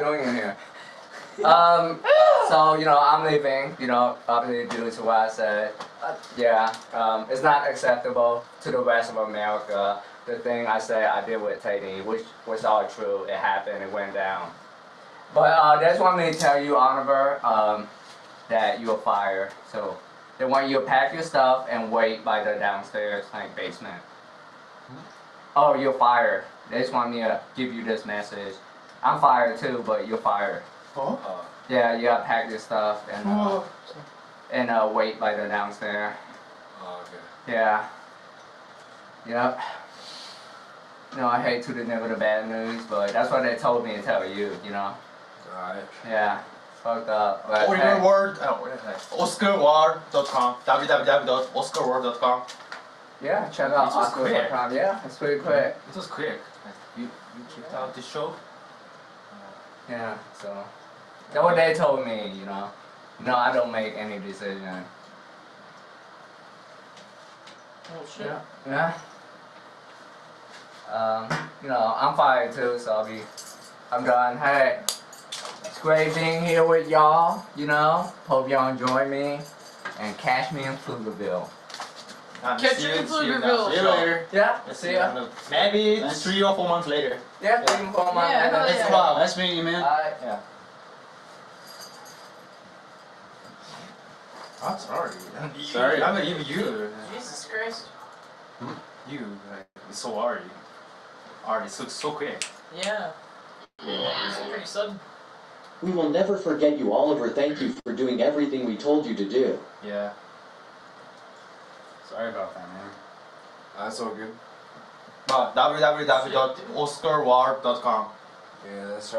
y'all doing in here? So, you know, I'm leaving, you know, probably due to what I said. It's not acceptable to the rest of America. The thing I said I did with TayDee, which was all true. It happened. It went down. But they just want me to tell you, Oliver, that you were fired. So they want you to pack your stuff and wait by the downstairs, like, basement. Oh, you're fired. They just want me to give you this message. I'm fired too, but you're fired. Huh? Yeah, you gotta pack your stuff and wait by the downstairs. Oh, okay. Yeah. Yep. You know, I hate to deliver the bad news, but that's what they told me to tell you, you know? Right. Yeah. Fucked up. But, or your word, Oscarworld.com. www.Oscarworld.com. Yeah, check out Oscarwarp.com. Yeah, it's pretty quick. It was quick. You kicked out the show? Yeah, so. That's what they told me, you know. No, I don't make any decision. Oh, shit. Yeah. You know, I'm fired too, so I'm done. Hey, it's great being here with y'all, you know. Hope y'all enjoy me. And catch me in Fugerville. Catch you in Fugerville. See you later. Yeah, see ya. Maybe 3 or 4 months later. Yeah, 3 or 4 months later. That's wild. Nice meeting you, man. Alright. Yeah. I'm sorry. Sorry. I'm not even you. Jesus Christ. You, like, it's so already. It's so quick. Yeah. It's pretty sudden. We will never forget you, Oliver. Thank you for doing everything we told you to do. Yeah. Sorry about that, man. That's all good. But www.Oscarwarp.com. Yeah, that's right.